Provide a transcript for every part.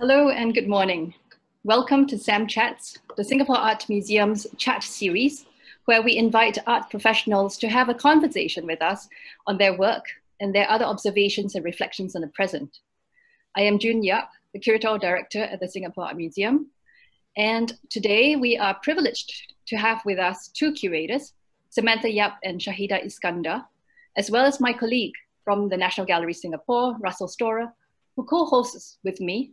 Hello and good morning. Welcome to SAM Chats, the Singapore Art Museum's chat series, where we invite art professionals to have a conversation with us on their work and their other observations and reflections on the present. I am June Yap, the Curatorial Director at the Singapore Art Museum. And today we are privileged to have with us two curators, Samantha Yap and Syaheedah Iskandar, as well as my colleague from the National Gallery Singapore, Russell Storer, who co-hosts with me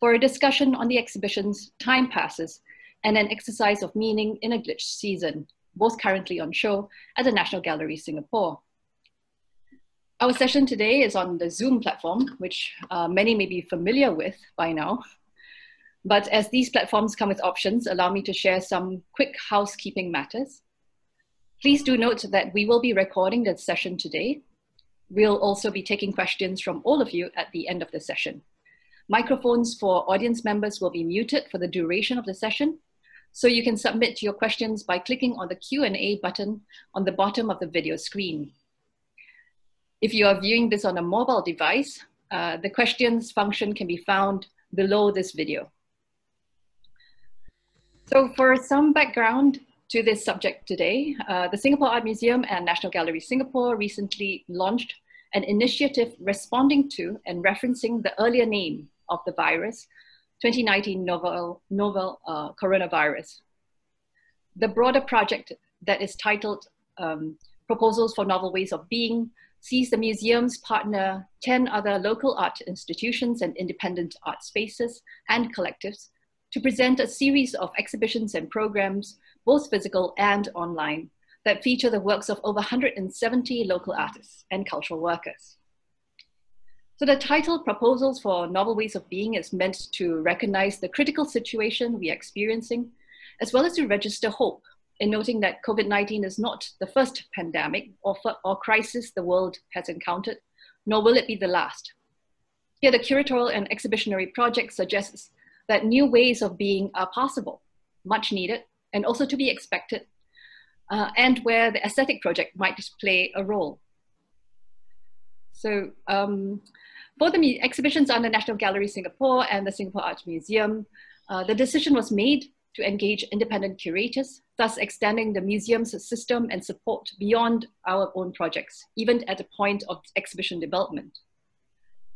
for a discussion on the exhibitions Time Passes and An Exercise of Meaning in a Glitched Season, both currently on show at the National Gallery Singapore. Our session today is on the Zoom platform, which many may be familiar with by now. But as these platforms come with options, allow me to share some quick housekeeping matters. Please do note that we will be recording the session today. We'll also be taking questions from all of you at the end of the session. Microphones for audience members will be muted for the duration of the session, so you can submit your questions by clicking on the Q&A button on the bottom of the video screen. If you are viewing this on a mobile device, the questions function can be found below this video. So for some background to this subject today, the Singapore Art Museum and National Gallery Singapore recently launched an initiative responding to and referencing the earlier name of the virus, 2019 novel coronavirus. The broader project that is titled Proposals for Novel Ways of Being sees the museum's partner 10 other local art institutions and independent art spaces and collectives to present a series of exhibitions and programs, both physical and online, that feature the works of over 170 local artists and cultural workers. So the title Proposals for Novel Ways of Being is meant to recognize the critical situation we are experiencing, as well as to register hope in noting that COVID-19 is not the first pandemic or crisis the world has encountered, nor will it be the last. Here, the curatorial and exhibitionary project suggests that new ways of being are possible, much needed, and also to be expected, and where the aesthetic project might play a role. So for the exhibitions on the National Gallery Singapore and the Singapore Art Museum, the decision was made to engage independent curators, thus extending the museum's system and support beyond our own projects, even at the point of exhibition development.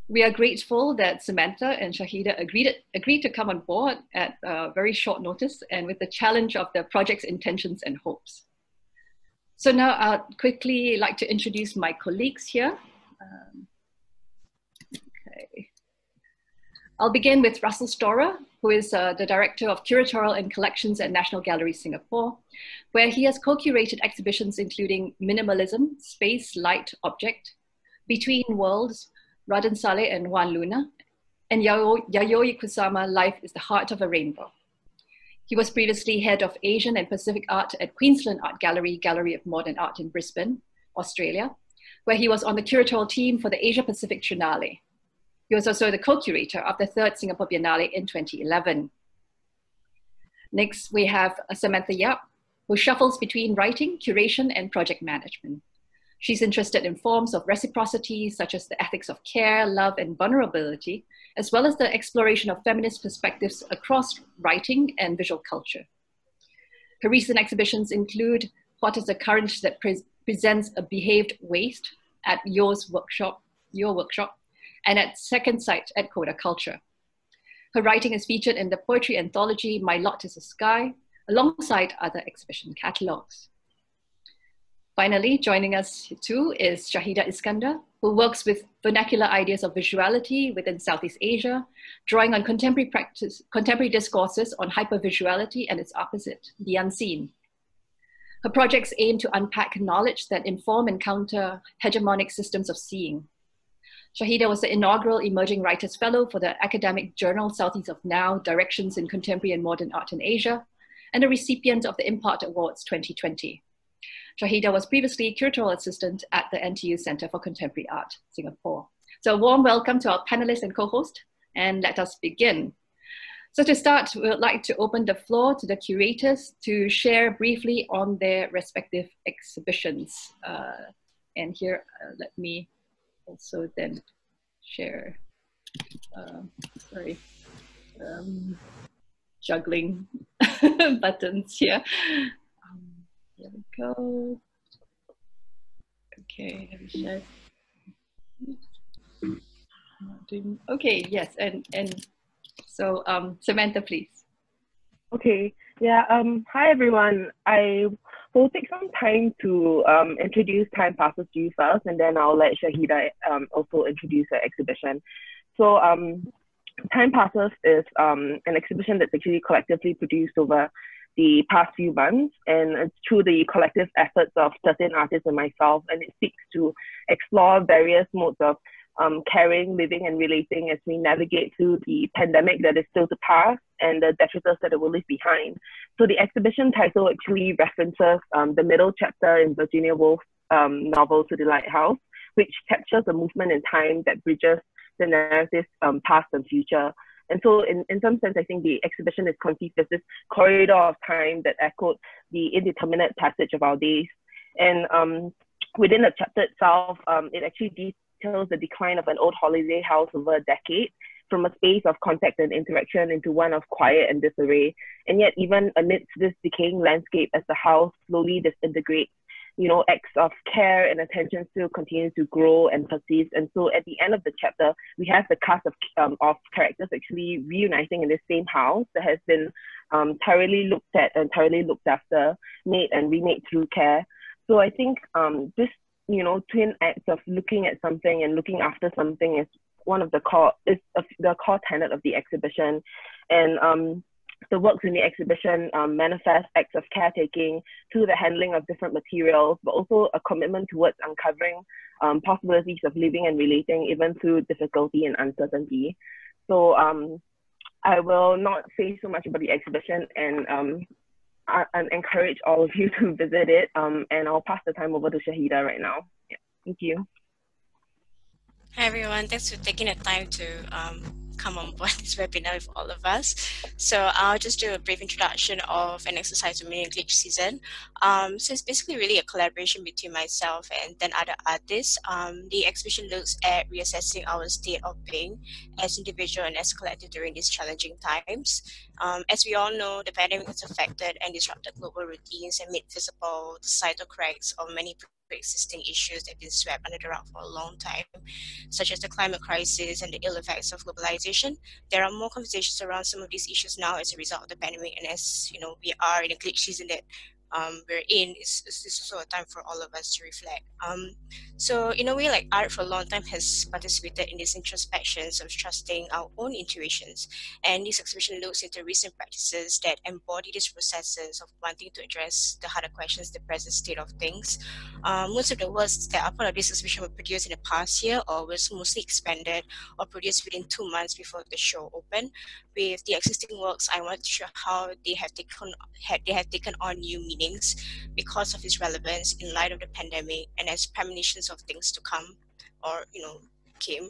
We are grateful that Samantha and Syaheedah agreed to come on board at very short notice and with the challenge of the project's intentions and hopes. So now I'd quickly like to introduce my colleagues here. Okay. I'll begin with Russell Storer, who is the Director of Curatorial and Collections at National Gallery Singapore, where he has co-curated exhibitions including Minimalism, Space, Light, Object, Between Worlds, Raden Saleh and Juan Luna, and Yayoi Kusama, Life is the Heart of a Rainbow. He was previously head of Asian and Pacific Art at Queensland Art Gallery, Gallery of Modern Art in Brisbane, Australia, where he was on the curatorial team for the Asia-Pacific Triennale. He was also the co-curator of the Third Singapore Biennale in 2011. Next, we have Samantha Yap, who shuffles between writing, curation, and project management. She's interested in forms of reciprocity, such as the ethics of care, love, and vulnerability, as well as the exploration of feminist perspectives across writing and visual culture. Her recent exhibitions include What is the Courage That Presents a Behaved Waste at Yeo Workshop, and at Second Sight at Coda Culture. Her writing is featured in the poetry anthology My Lot is a Sky, alongside other exhibition catalogues. Finally, joining us too is Syaheedah Iskandar, who works with vernacular ideas of visuality within Southeast Asia, drawing on contemporary discourses on hypervisuality and its opposite, the unseen. Her projects aim to unpack knowledge that inform and counter hegemonic systems of seeing. Syaheedah was the inaugural Emerging Writers Fellow for the academic journal Southeast of Now, Directions in Contemporary and Modern Art in Asia, and a recipient of the IMPART Awards 2020. Syaheedah was previously curatorial assistant at the NTU Center for Contemporary Art, Singapore. So a warm welcome to our panelists and co-host, and let us begin. So to start, we would like to open the floor to the curators to share briefly on their respective exhibitions. And here, let me also then share, sorry. juggling buttons here. Here we go. Okay, let me share. Okay, yes, and so Samantha, please. Okay, yeah, hi everyone. I will take some time to introduce Time Passes to you first, and then I'll let Syaheedah also introduce her exhibition. So Time Passes is an exhibition that's actually collectively produced over the past few months, and it's through the collective efforts of 13 artists and myself, and it seeks to explore various modes of caring, living and relating as we navigate through the pandemic that is still to pass and the detritus that it will leave behind. So the exhibition title actually references the middle chapter in Virginia Woolf's novel To the Lighthouse, which captures a movement in time that bridges the narratives past and future. And so in some sense, I think the exhibition is conceived as this corridor of time that echoed the indeterminate passage of our days. And within the chapter itself, it actually tells the decline of an old holiday house over a decade, from a space of contact and interaction into one of quiet and disarray. And yet, even amidst this decaying landscape, as the house slowly disintegrates, you know, acts of care and attention still continue to grow and persist. And so at the end of the chapter, we have the cast of characters actually reuniting in this same house that has been thoroughly looked at and thoroughly looked after, made and remade through care. So I think this, you know, twin acts of looking at something and looking after something is one of the core tenet of the exhibition. And the works in the exhibition manifest acts of caretaking through the handling of different materials, but also a commitment towards uncovering possibilities of living and relating even through difficulty and uncertainty. So I will not say so much about the exhibition, and I encourage all of you to visit it, and I'll pass the time over to Syaheedah right now. Yeah, thank you. Hi everyone, thanks for taking the time to come on board this webinar with all of us. So I'll just do a brief introduction of An Exercise with Meaning Glitch season. So it's basically really a collaboration between myself and 10 other artists. The exhibition looks at reassessing our state of being as individual and as collective during these challenging times. As we all know, the pandemic has affected and disrupted global routines and made visible the societal cracks of many existing issues that have been swept under the rug for a long time, such as the climate crisis and the ill effects of globalization. There are more conversations around some of these issues now as a result of the pandemic, and as you know, we are in a glitch season that we're in. It's also a time for all of us to reflect. So in a way, like art for a long time has participated in these introspections of trusting our own intuitions, and this exhibition looks into recent practices that embody these processes of wanting to address the harder questions, the present state of things. Most of the works that are part of this exhibition were produced in the past year, or was mostly expanded or produced within 2 months before the show opened. With the existing works, I want to show how they have taken on new meaning because of its relevance in light of the pandemic and as premonitions of things to come, or you know, came.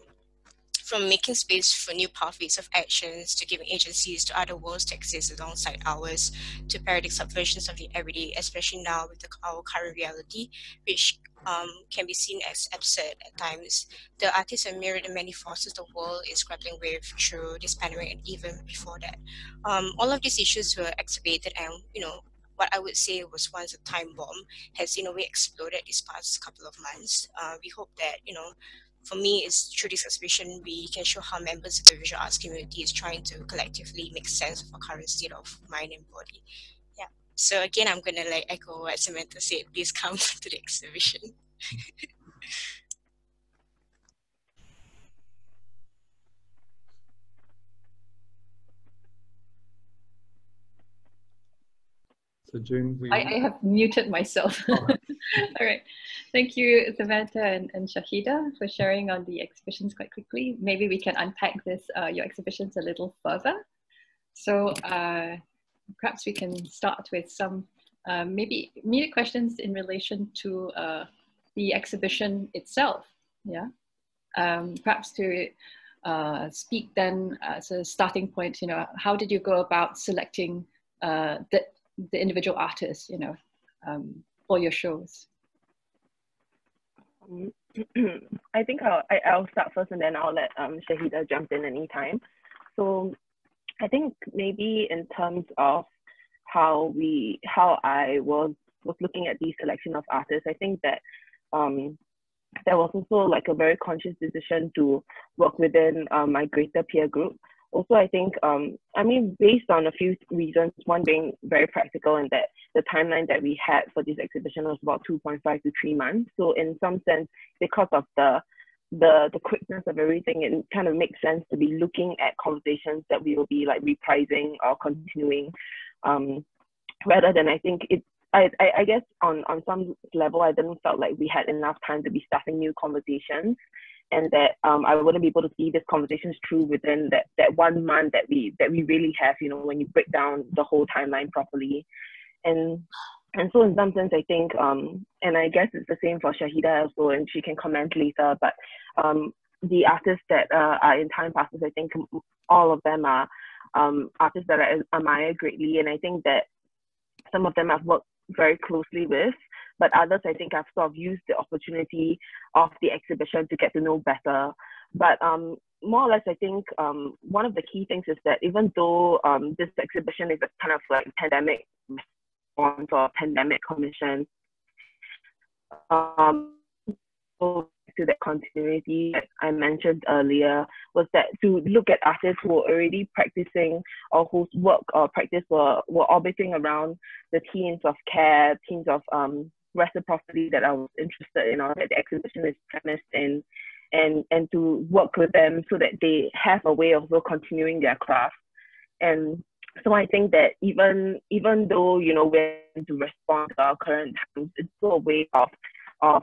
From making space for new pathways of actions, to giving agencies to other worlds to exist alongside ours, to paradigm subversions of the everyday, especially now with our current reality, which can be seen as absurd at times. The artists have mirrored the many forces the world is grappling with through this pandemic and even before that. All of these issues were exacerbated, and you know, what I would say was once a time bomb has in a way exploded this past couple of months. We hope that, you know, for me, it's through this exhibition we can show how members of the visual arts community is trying to collectively make sense of our current state of mind and body. Yeah. So again, I'm gonna like echo what Samantha said. Please come to the exhibition. So June, I have muted myself. All right. All right. Thank you, Samantha and Syaheedah, for sharing on the exhibitions quite quickly. Maybe we can unpack this, your exhibitions a little further. So perhaps we can start with some maybe immediate questions in relation to the exhibition itself. Yeah. Perhaps to speak then as a starting point, you know, how did you go about selecting the individual artists, you know, for your shows? I think I'll start first, and then I'll let Syaheedah jump in anytime. So I think maybe in terms of how I was looking at the selection of artists, I think that there was also like a very conscious decision to work within my greater peer group. Also, I think, I mean, based on a few reasons, one being very practical in that the timeline that we had for this exhibition was about 2.5 to 3 months. So in some sense, because of the quickness of everything, it kind of makes sense to be looking at conversations that we will be like reprising or continuing, rather than, I think it's, I guess on some level, I didn't feel like we had enough time to be starting new conversations, and that I wouldn't be able to see these conversations through within that 1 month that we really have, you know, when you break down the whole timeline properly. And so in some sense, I think, and I guess it's the same for Syaheedah also, and she can comment later, but the artists that are in Time Passes, I think all of them are artists that I admire greatly, and I think that some of them I've worked very closely with, but others I think I've sort of used the opportunity of the exhibition to get to know better. But more or less, I think one of the key things is that even though this exhibition is a kind of like pandemic response or pandemic commission, to that continuity that I mentioned earlier, was that to look at artists who were already practicing or whose work or practice were orbiting around the themes of care, themes of reciprocity that I was interested in or that the exhibition is premised in, and to work with them so that they have a way of continuing their craft. And so I think that even though, you know, we're to respond to our current times, it's still a way of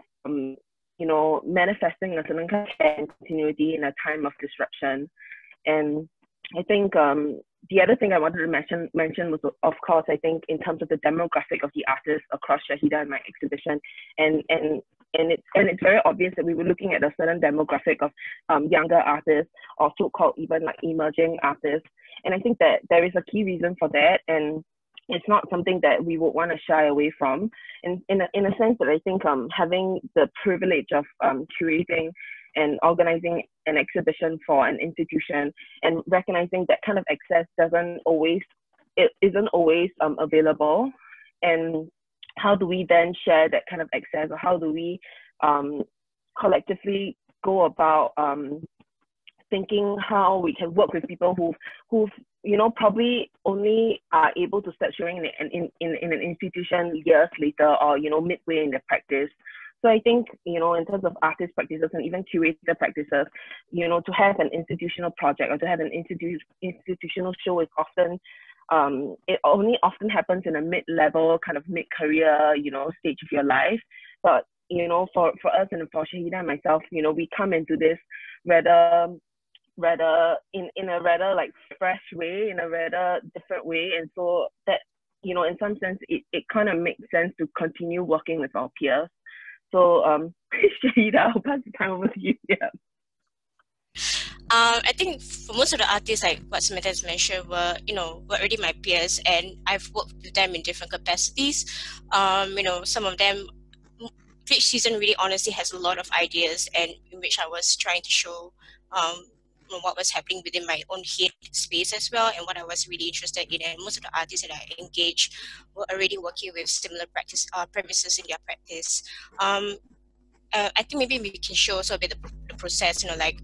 you know, manifesting a certain kind of care and continuity in a time of disruption. And I think the other thing I wanted to mention was, of course, I think in terms of the demographic of the artists across Syaheedah and my exhibition, and it's very obvious that we were looking at a certain demographic of younger artists or so-called even like emerging artists. And I think that there is a key reason for that, and it's not something that we would want to shy away from. And in a sense that I think having the privilege of curating and organizing an exhibition for an institution and recognizing that kind of access isn't always available. And how do we then share that kind of access, or how do we collectively go about thinking how we can work with people who've you know, probably only are able to start showing in an institution years later, or, you know, midway in their practice. So I think, you know, in terms of artist practices and even curator practices, you know, to have an institutional project or to have an institutional show is often, it often happens in a mid-level, kind of mid-career, you know, stage of your life. But, you know, for us and for Syaheedah and myself, you know, we come into this rather in a like fresh way, in a rather different way. And so that, you know, in some sense, it kind of makes sense to continue working with our peers. So Syaheedah, I'll pass the time over to you. Yeah. I think for most of the artists, like what Samantha has mentioned, were already my peers, and I've worked with them in different capacities. You know, some of them, each season really honestly has a lot of ideas, and in which I was trying to show what was happening within my own head space as well, and what I was really interested in. And most of the artists that I engaged were already working with similar premises in their practice. I think maybe we can show also a bit of the process, you know, like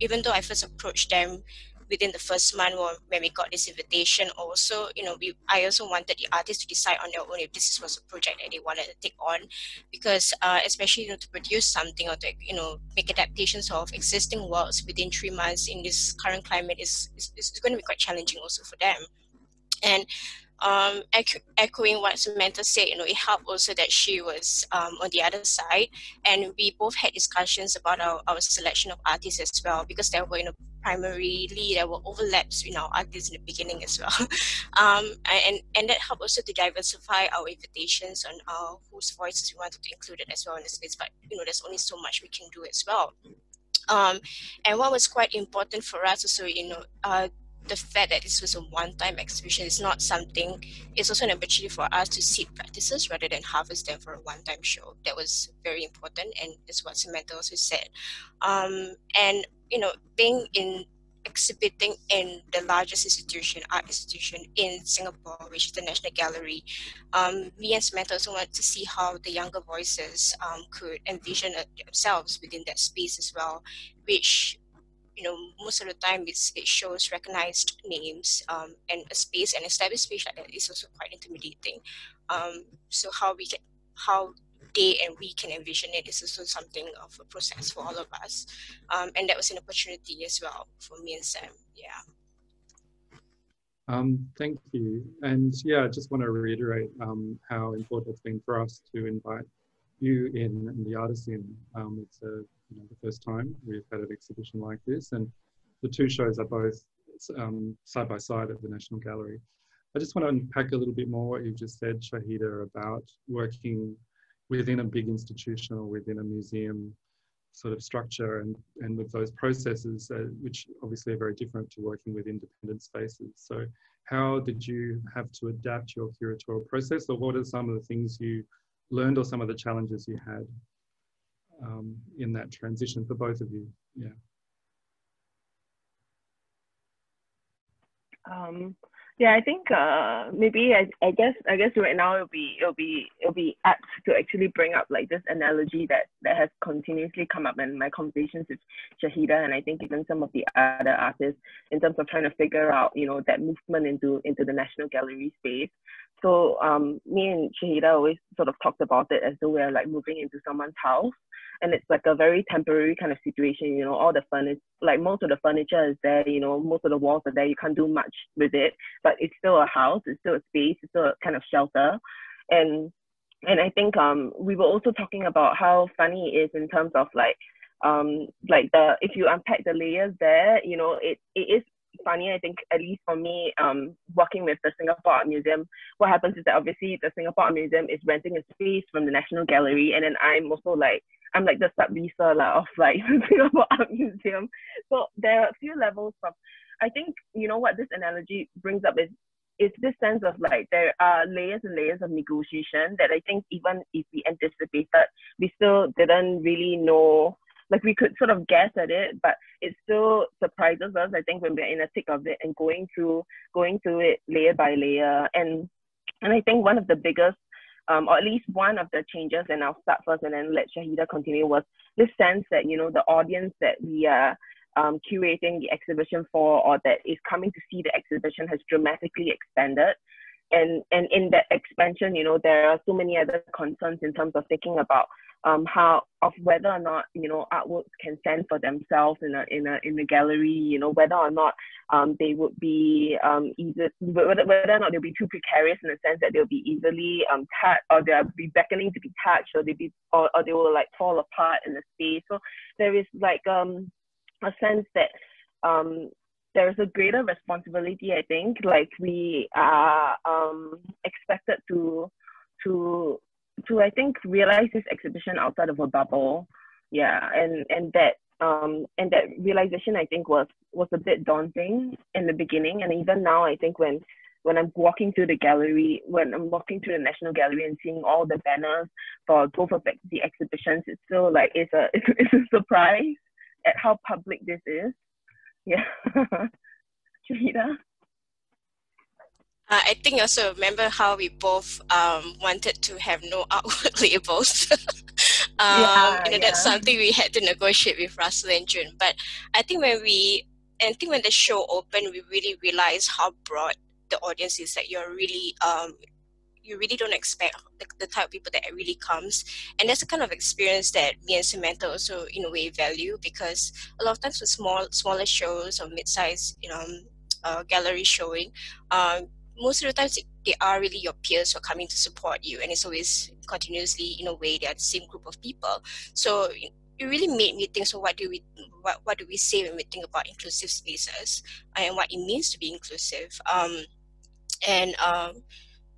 even though I first approached them within the first month when we got this invitation, also, you know, I also wanted the artists to decide on their own if this was a project that they wanted to take on, because especially, you know, to produce something or to, you know, make adaptations of existing works within 3 months in this current climate is going to be quite challenging also for them. And echoing what Samantha said, you know, it helped also that she was on the other side, and we both had discussions about our selection of artists as well, because there were, you know, primarily there were overlaps in our artists in the beginning as well. And that helped also to diversify our invitations on whose voices we wanted to include it as well in the space, but, you know, there's only so much we can do as well. And what was quite important for us also, you know, the fact that this was a one-time exhibition is not something, it's also an opportunity for us to seed practices rather than harvest them for a one-time show. That was very important, and that's what Samantha also said. And, you know, being in exhibiting in the largest institution, art institution in Singapore, which is the National Gallery. Me and Samantha also wanted to see how the younger voices could envision themselves within that space as well, which, you know, most of the time it shows recognized names, and a space, an established space like that is also quite intimidating. So how they and we can envision it is also something of a process for all of us. And that was an opportunity as well for me and Sam, yeah. Thank you. And yeah, I just want to reiterate how important it's been for us to invite you in the artist in. It's the first time we've had an exhibition like this, and the two shows are both side by side at the National Gallery. I just want to unpack a little bit more what you've just said, Syaheedah, about working within a big institution or within a museum sort of structure, and with those processes, which obviously are very different to working with independent spaces. So how did you have to adapt your curatorial process, or what are some of the things you learned or some of the challenges you had in that transition for both of you? Yeah. Yeah, I think maybe I guess right now it'll be apt to actually bring up like this analogy that has continuously come up in my conversations with Syaheedah, and I think even some of the other artists, in terms of trying to figure out, you know, that movement into the National Gallery space. So me and Syaheedah always sort of talked about it as though we're like moving into someone's house, and it's like a very temporary kind of situation, you know, all the furniture, like most of the furniture is there, you know, most of the walls are there, you can't do much with it, but it's still a house, it's still a space, it's still a kind of shelter. And I think we were also talking about how funny it is in terms of like if you unpack the layers there, you know, it is funny. I think, at least for me, working with the Singapore Art Museum, what happens is that obviously the Singapore Art Museum is renting a space from the National Gallery, and then I'm like the sub-leaser of like the Singapore Art Museum. So there are a few levels of, I think, you know, what this analogy brings up is this sense of like there are layers and layers of negotiation that I think even if we anticipated, we still didn't really know. Like we could sort of guess at it, but it still surprises us, I think, when we're in the thick of it and going through it layer by layer. And I think one of the biggest, or at least one of the changes, and I'll start first and then let Syaheedah continue, was this sense that, you know, the audience that we are curating the exhibition for, or that is coming to see the exhibition, has dramatically expanded. And in that expansion, you know, there are so many other concerns in terms of thinking about whether or not, you know, artworks can stand for themselves in a gallery, you know, whether or not they would be whether or not they'll be too precarious in the sense that they'll be easily touched, or they'll be beckoning to be touched, or they will like fall apart in the space. So there is like a sense that there is a greater responsibility, I think, like we are expected to I think realize this exhibition outside of a bubble, yeah, and that realization, I think, was a bit daunting in the beginning, and even now, I think when I'm walking through the gallery, when I'm walking through the National Gallery and seeing all the banners for both of the exhibitions, it's still like it's a surprise at how public this is, yeah. Syaheedah. I think also remember how we both wanted to have no artwork labels. That's something we had to negotiate with Russell and June. But I think when the show opened, we really realized how broad the audience is. That you're really you really don't expect the type of people that really comes. And that's the kind of experience that me and Samantha also in a way value, because a lot of times with smaller shows or mid-sized, you know, gallery showing, most of the times they are really your peers who are coming to support you, and it's always continuously, in a way, they are the same group of people. So it really made me think, so what do we say when we think about inclusive spaces and what it means to be inclusive?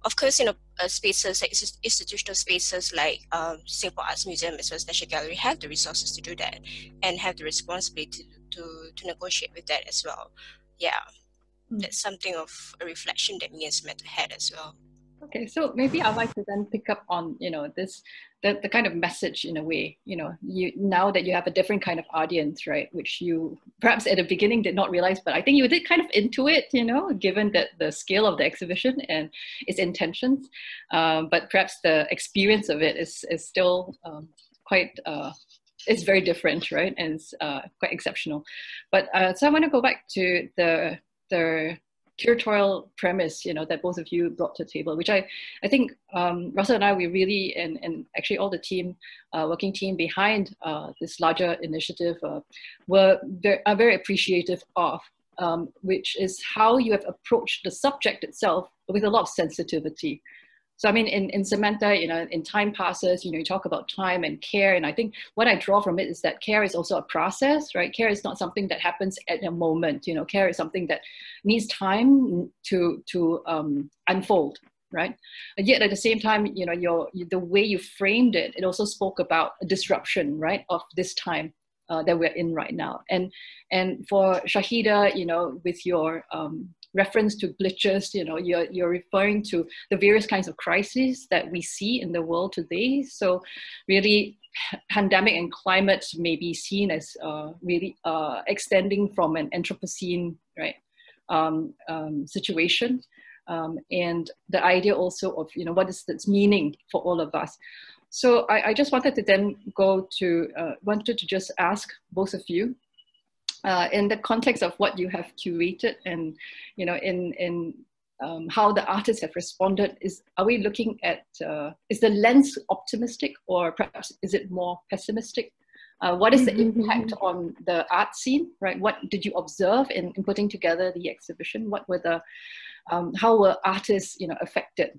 Of course, you know, spaces like institutional spaces like Singapore Arts Museum as well as National Gallery have the resources to do that and have the responsibility to negotiate with that as well. Yeah, that's something of a reflection that me and Samantha had as well. Okay, so maybe I'd like to then pick up on, this, the kind of message in a way, now that you have a different kind of audience, right, which you perhaps at the beginning did not realize, but I think you did kind of intuit, given that the scale of the exhibition and its intentions, but perhaps the experience of it is still quite, it's very different, right, and it's quite exceptional. But so I want to go back to the curatorial premise, that both of you brought to the table, which I think Russell and I, we really, and actually all the team, working team behind this larger initiative are very appreciative of, which is how you have approached the subject itself with a lot of sensitivity. So I mean, in Samantha, in Time Passes, you talk about time and care, and I think what I draw from it is that care is also a process, right? Care is not something that happens at a moment, care is something that needs time to unfold, right? And yet at the same time, the way you framed it, it also spoke about a disruption, right, of this time that we're in right now. And for Syaheedah, with your reference to glitches, you're referring to the various kinds of crises that we see in the world today. So really, pandemic and climate may be seen as really extending from an Anthropocene, right, situation. And the idea also of, what is its meaning for all of us. So I just wanted to then go to, just ask both of you, in the context of what you have curated and, how the artists have responded, are we looking at, is the lens optimistic or perhaps is it more pessimistic? What is the impact on the art scene, right? What did you observe in putting together the exhibition? What were the, how were artists, affected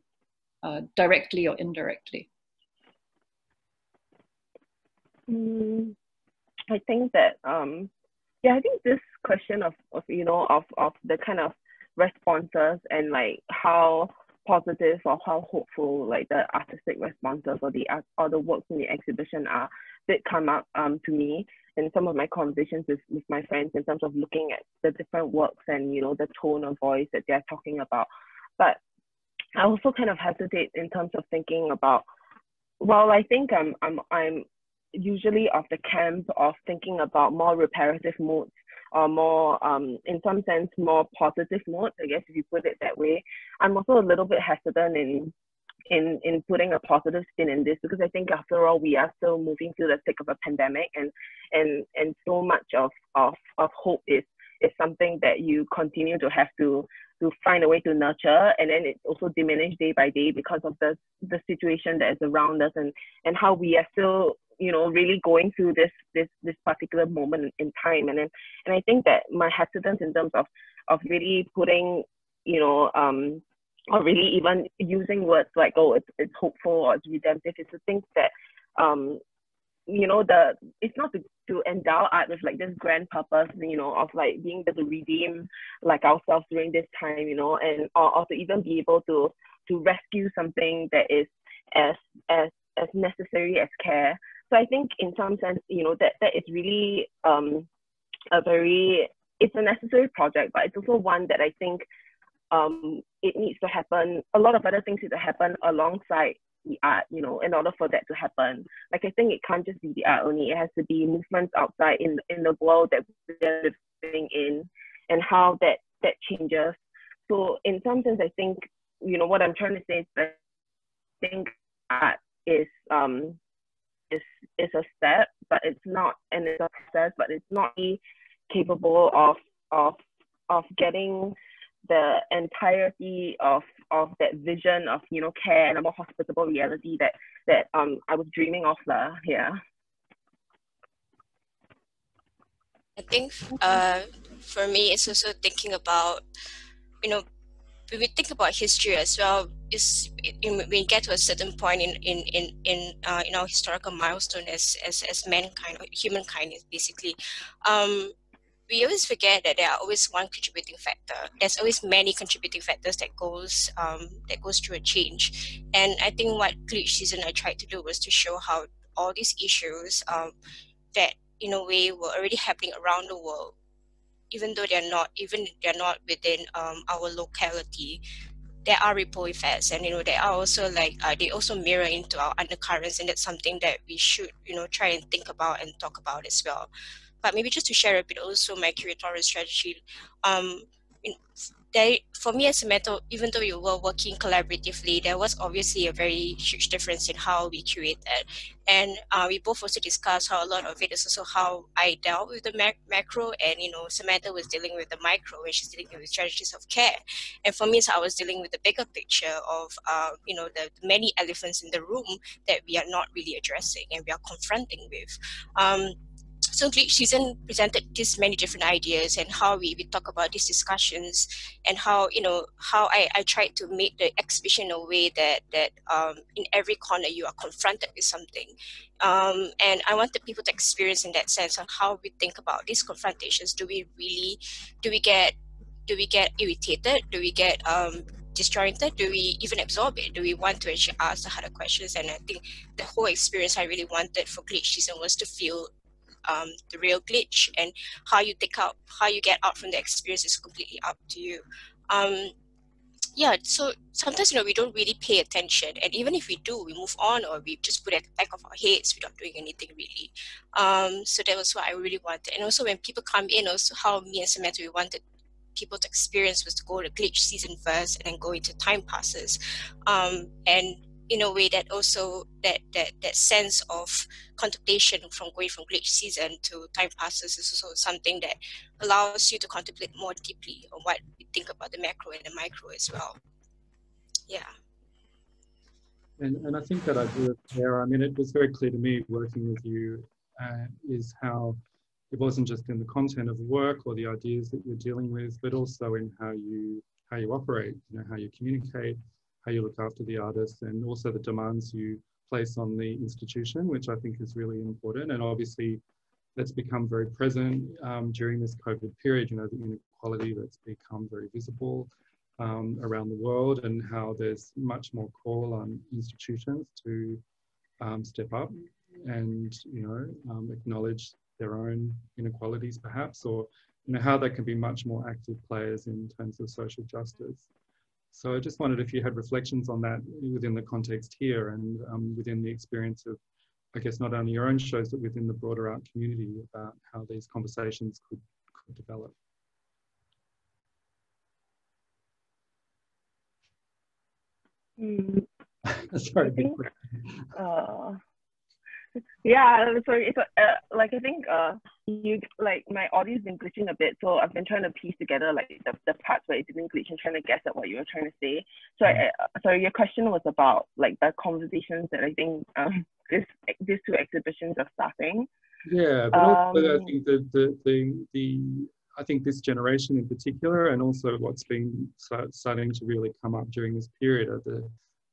directly or indirectly? I think that, yeah, I think this question of the kind of responses and like how positive or how hopeful like the artistic responses or the art or the works in the exhibition are did come up to me in some of my conversations with my friends in terms of looking at the different works and the tone of voice that they're talking about. But I also kind of hesitate in terms of thinking about, well, I think I'm usually of the camp of thinking about more reparative modes or more, in some sense, more positive modes, I guess, if you put it that way. I'm also a little bit hesitant in putting a positive spin in this, because I think after all, we are still moving through the thick of a pandemic, and so much of hope is something that you continue to have to find a way to nurture, and then it's also diminished day by day because of the situation that is around us and how we are still really going through this particular moment in time, and I think that my hesitance in terms of really putting, or really even using words like, oh, it's hopeful or it's redemptive, is to think that, it's not to endow art with like this grand purpose, of like being able to redeem like ourselves during this time, and or to even be able to rescue something that is as necessary as care. So I think in some sense, that is really it's a necessary project, but it's also one that I think it needs to happen. A lot of other things need to happen alongside the art, in order for that to happen. Like I think it can't just be the art only. It has to be movements outside in the world that we're living in and how that changes. So in some sense, I think, what I'm trying to say is that I think art is a step, but it's not, and it's a process, but it's not really capable of getting the entirety of that vision of care and a more hospitable reality that I was dreaming of there. Yeah. I think for me, it's also thinking about when we think about history as well, we get to a certain point in our historical milestone as mankind, or humankind, basically. We always forget that there are always one contributing factor. There's always many contributing factors that goes through a change. And I think what Glitch Season I tried to do was to show how all these issues that in a way were already happening around the world, even though they're not within our locality, there are ripple effects, and there are also they also mirror into our undercurrents, and that's something that we should try and think about and talk about as well. But maybe just to share a bit also my curatorial strategy, for me as a matter, even though we were working collaboratively, there was obviously a very huge difference in how we curated. And we both also discussed how a lot of it is also how I dealt with the macro, and Samantha was dealing with the micro, and she's dealing with strategies of care. And for me, so I was dealing with the bigger picture of the many elephants in the room that we are not really addressing and we are confronting with. So each season presented these many different ideas, and how we talk about these discussions, and how I tried to make the exhibition a way that in every corner you are confronted with something, and I wanted people to experience in that sense on how we think about these confrontations. Do we get irritated? Do we get disjointed? Do we even absorb it? Do we want to actually ask the harder questions? And I think the whole experience I really wanted for each season was to feel the real glitch, and how you take out, how you get out from the experience is completely up to you. Yeah, so sometimes we don't really pay attention, and even if we do, we move on, or we just put it at the back of our heads without doing anything really. So that was what I really wanted. And also when people come in, also how me and Samantha, we wanted people to experience was to go to glitch season first, and then go into Time Passes, and in a way that also that sense of contemplation from going from glitch season to Time Passes is also something that allows you to contemplate more deeply on what you think about the macro and the micro as well. Yeah. And I think that I agree with Tara. I mean, it was very clear to me working with you is how it wasn't just in the content of the work or the ideas that you're dealing with, but also in how you operate, how you communicate, how you look after the artists, and also the demands you place on the institution, which I think is really important. And obviously that's become very present during this COVID period, the inequality that's become very visible around the world, and how there's much more call on institutions to step up and, acknowledge their own inequalities perhaps, or, how they can be much more active players in terms of social justice. So I just wondered if you had reflections on that within the context here, and within the experience of, I guess, not only your own shows, but within the broader art community, about how these conversations could develop. Sorry. Yeah, sorry. It's like I think my audio's been glitching a bit, so I've been trying to piece together the parts where it didn't glitch and trying to guess at what you were trying to say. So, sorry, your question was about the conversations that I think these two exhibitions are starting. Yeah, but also I think I think this generation in particular, and also what's been starting to really come up during this period are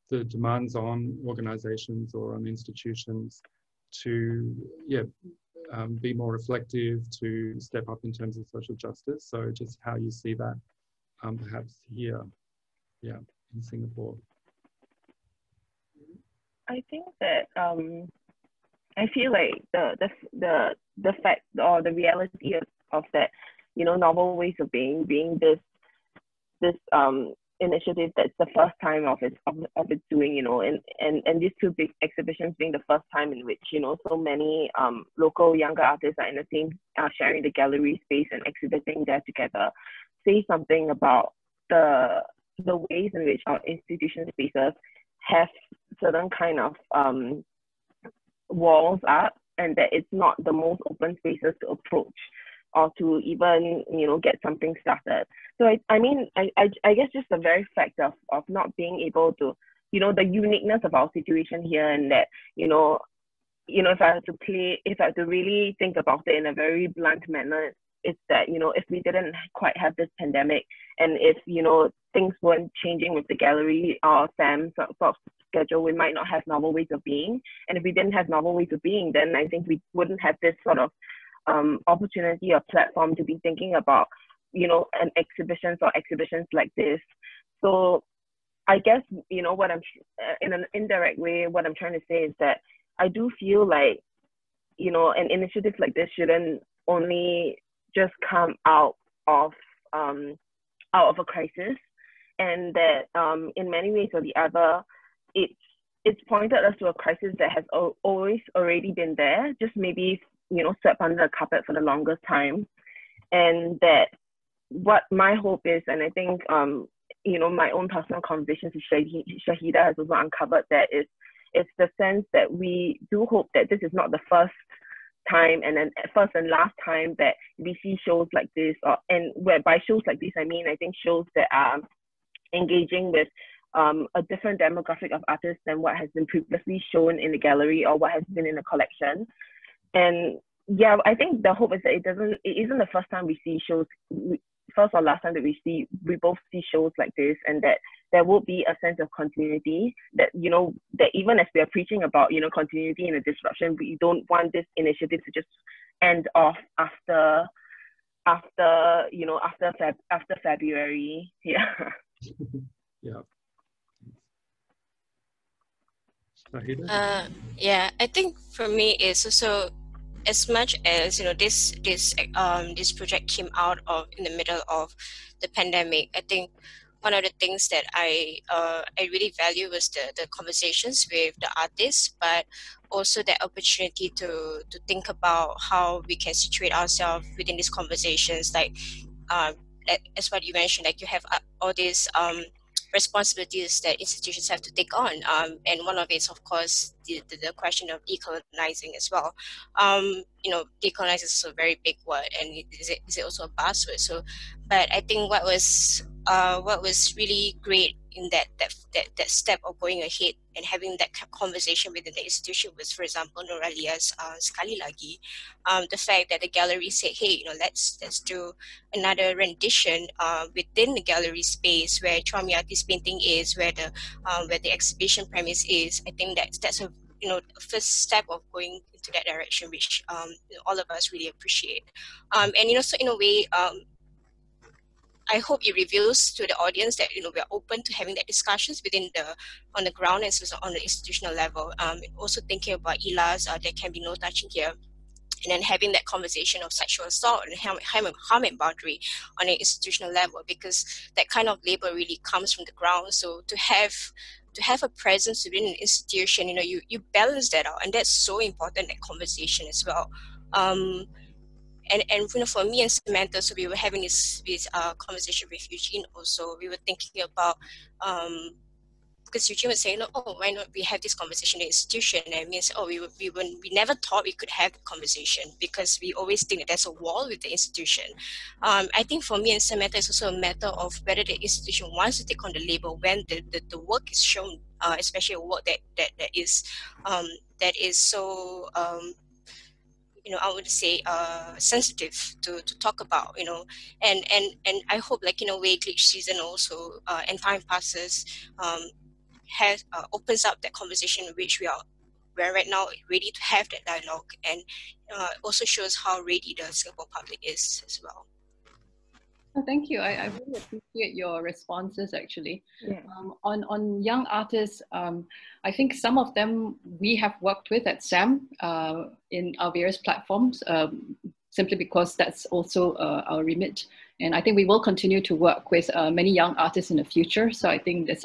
the demands on organisations or on institutions to be more reflective, to step up in terms of social justice. So just how you see that perhaps here, in Singapore. I think that I feel like the fact or the reality of that, novel ways of being this initiative that's the first time of its doing, and these two big exhibitions being the first time in which so many local younger artists are in the same sharing the gallery space and exhibiting there together, say something about the ways in which our institution spaces have certain kind of walls up, and that it's not the most open spaces to approach or to even, get something started. So I guess just the very fact of not being able to, the uniqueness of our situation here, and that, if I had to really think about it in a very blunt manner, it's that, if we didn't quite have this pandemic, and if, things weren't changing with the gallery or SAM sort of schedule, we might not have novel ways of being. And if we didn't have novel ways of being, then I think we wouldn't have this sort of opportunity or platform to be thinking about, an exhibitions or exhibitions like this. So I guess, what I'm, in an indirect way, what I'm trying to say is that I do feel like, an initiative like this shouldn't only just come out of a crisis. and that in many ways or the other, it's pointed us to a crisis that has always already been there, just maybe, you know, swept under the carpet for the longest time. And that what my hope is, and I think, you know, my own personal conversations with Syaheedah has also uncovered that it's the sense that we do hope that this is not the first time and then first and last time that we see shows like this, or, and where by shows like this, I mean, I think shows that are engaging with a different demographic of artists than what has been previously shown in the gallery or what has been in the collection. And yeah, I think the hope is that it isn't the first time we see shows, first or last time that we both see shows like this, and that there will be a sense of continuity that, you know, that even as we are preaching about, you know, continuity and a disruption, we don't want this initiative to just end off after February. Yeah. Yeah. Yeah, I think for me it's also, as much as, you know, this project came out of in the middle of the pandemic, I think one of the things that I really value was the conversations with the artists, but also that opportunity to think about how we can situate ourselves within these conversations. Like, as what you mentioned, like you have all these responsibilities that institutions have to take on, and one of it is, of course, the question of decolonizing as well. You know, decolonizing is a very big word, and is it also a buzzword? So, but I think what was really great in that step of going ahead and having that conversation within the institution was, for example, Noralia's Skali Lagi, the fact that the gallery said, hey, you know, let's do another rendition within the gallery space where Chomyati's painting is, where the exhibition premise is. I think that's a, you know, first step of going into that direction, which all of us really appreciate. And, you know, so in a way, I hope it reveals to the audience that, you know, we are open to having that discussions within on the ground and so on the institutional level. Also thinking about Ila's There Can Be No Touching Here, and then having that conversation of sexual assault and harm and boundary on an institutional level, because that kind of labor really comes from the ground. So to have a presence within an institution, you know, you balance that out, and that's so important, that conversation as well. And you know, for me and Samantha, so we were having this conversation with Eugene also. We were thinking about, because Eugene was saying, oh, why not we have this conversation in the institution? And me and said, oh, we never thought we could have the conversation, because we always think that there's a wall with the institution. I think for me and Samantha, it's also a matter of whether the institution wants to take on the labor when the work is shown, especially a work that is so, you know, I would say sensitive to talk about, you know, and I hope, like, in a way, Glitch Season also and Time Passes has opens up that conversation, which we're right now ready to have that dialogue, and also shows how ready the Singapore public is as well. Oh, thank you. I really appreciate your responses, actually. Yeah. On young artists, I think some of them we have worked with at SAM in our various platforms, simply because that's also our remit. And I think we will continue to work with many young artists in the future. So I think there's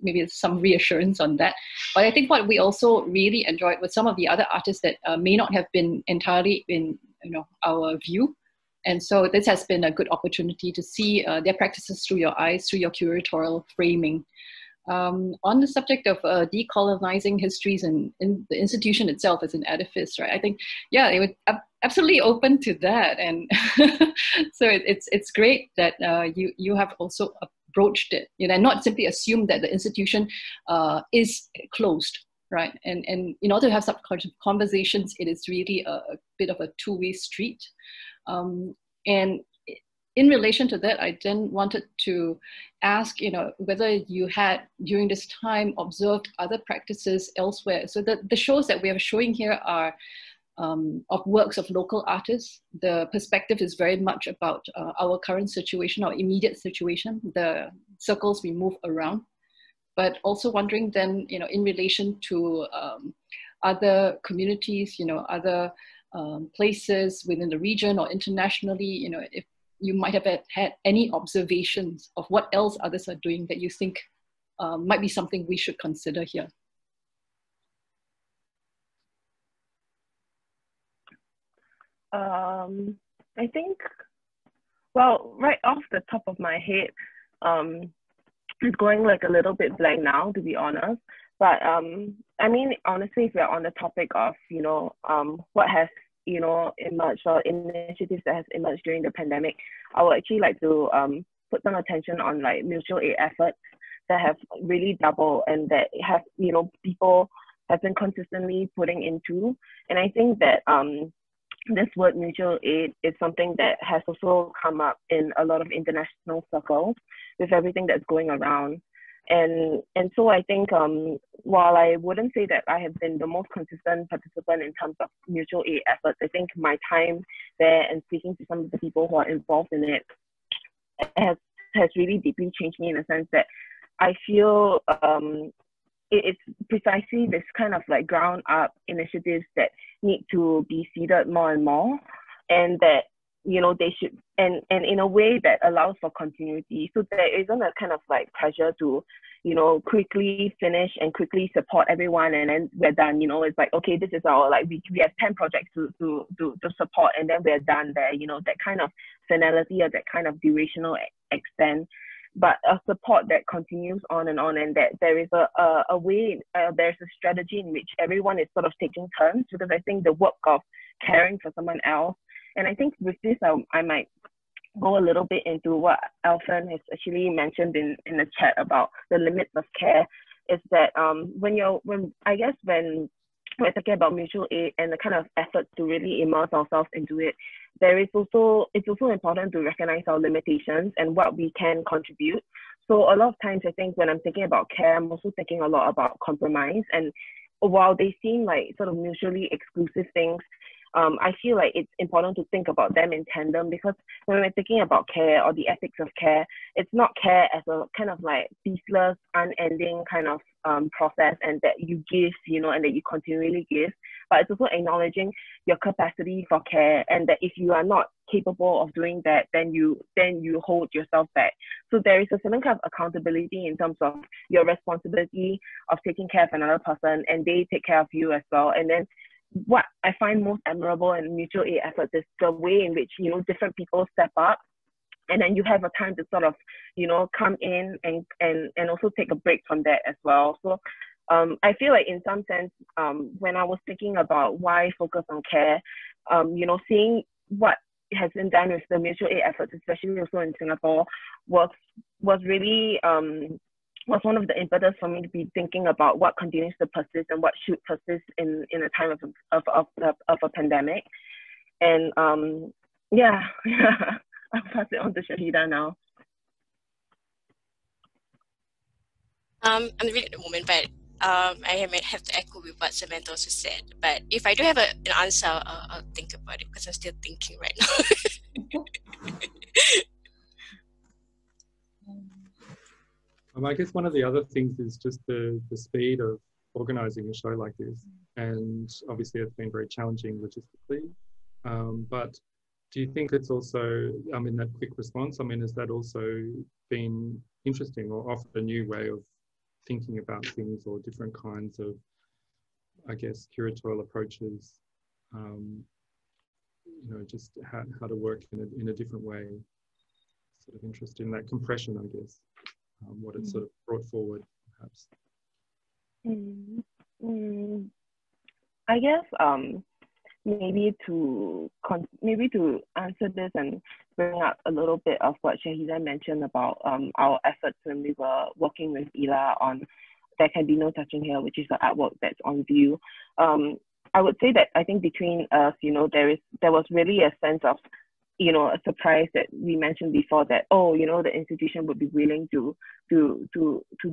maybe some reassurance on that. But I think what we also really enjoyed with some of the other artists that may not have been entirely in, you know, our view. And so this has been a good opportunity to see their practices through your eyes, through your curatorial framing. On the subject of decolonizing histories and in the institution itself as an edifice, right? I think, yeah, they were absolutely open to that. And so it's great that you have also approached it, you know, and not simply assume that the institution is closed. Right, and in order to have subconscious conversations, it is really a bit of a two-way street. And in relation to that, I then wanted to ask, you know, whether you had during this time observed other practices elsewhere. So the shows that we are showing here are of works of local artists. The perspective is very much about our current situation, our immediate situation, the circles we move around. But also wondering then, you know, in relation to other communities, you know, other places within the region or internationally, you know, if you might have had any observations of what else others are doing that you think might be something we should consider here. I think, well, right off the top of my head, it's going like a little bit blank now, to be honest. But I mean, honestly, if we're on the topic of, you know, what has, you know, emerged or initiatives that has emerged during the pandemic, I would actually like to put some attention on like mutual aid efforts that have really doubled and that have, you know, people have been consistently putting into. And I think that this word mutual aid is something that has also come up in a lot of international circles with everything that's going around. And so I think while I wouldn't say that I have been the most consistent participant in terms of mutual aid efforts, I think my time there and speaking to some of the people who are involved in it has really deeply changed me in the sense that I feel it's precisely this kind of like ground up initiatives that need to be seeded more and more, and that, you know, they should, and in a way that allows for continuity. So there isn't a kind of like pressure to, you know, quickly finish and quickly support everyone and then we're done. You know, it's like, okay, this is our, like, we have 10 projects to support and then we're done there, you know, that kind of finality or that kind of durational extent. But a support that continues on and that there is a way, there's a strategy in which everyone is sort of taking turns, because I think the work of caring for someone else. And I think with this, I might go a little bit into what Alfian has actually mentioned in the chat about the limits of care, is that when we're talking about mutual aid and the kind of effort to really immerse ourselves into it, there is also, it's also important to recognize our limitations and what we can contribute. So a lot of times I think when I'm thinking about care, I'm also thinking a lot about compromise. And while they seem like sort of mutually exclusive things, I feel like it's important to think about them in tandem, because when we're thinking about care or the ethics of care, it's not care as a kind of like ceaseless, unending kind of process and that you give, you know, and that you continually give, but it's also acknowledging your capacity for care and that if you are not capable of doing that, then you hold yourself back. So there is a certain kind of accountability in terms of your responsibility of taking care of another person, and they take care of you as well. And then what I find most admirable in mutual aid efforts is the way in which, you know, different people step up, and then you have a time to sort of, you know, come in and also take a break from that as well. So I feel like in some sense, when I was thinking about why focus on care, you know, seeing what has been done with the mutual aid efforts, especially also in Singapore, was really was one of the impetus for me to be thinking about what continues to persist and what should persist in a time of a pandemic. And yeah, I'll pass it on to Syaheedah now. I'm reading at the moment, but I may have to echo with what Samantha also said. But if I do have an answer, I'll think about it, because I'm still thinking right now. I guess one of the other things is just the speed of organising a show like this. And obviously it's been very challenging logistically. But do you think it's also, I mean, that quick response, I mean, has that also been interesting or offered a new way of thinking about things or different kinds of, I guess, curatorial approaches, you know, just how to work in a different way? Sort of interest in that compression, I guess. What it sort of brought forward, perhaps. I guess maybe to answer this and bring up a little bit of what Syaheedah mentioned about our efforts when we were working with Ila on There Can Be No Touching Here, which is the artwork that's on view. I would say that I think between us, you know, there was really a sense of, you know, a surprise that we mentioned before, that, oh, you know, the institution would be willing to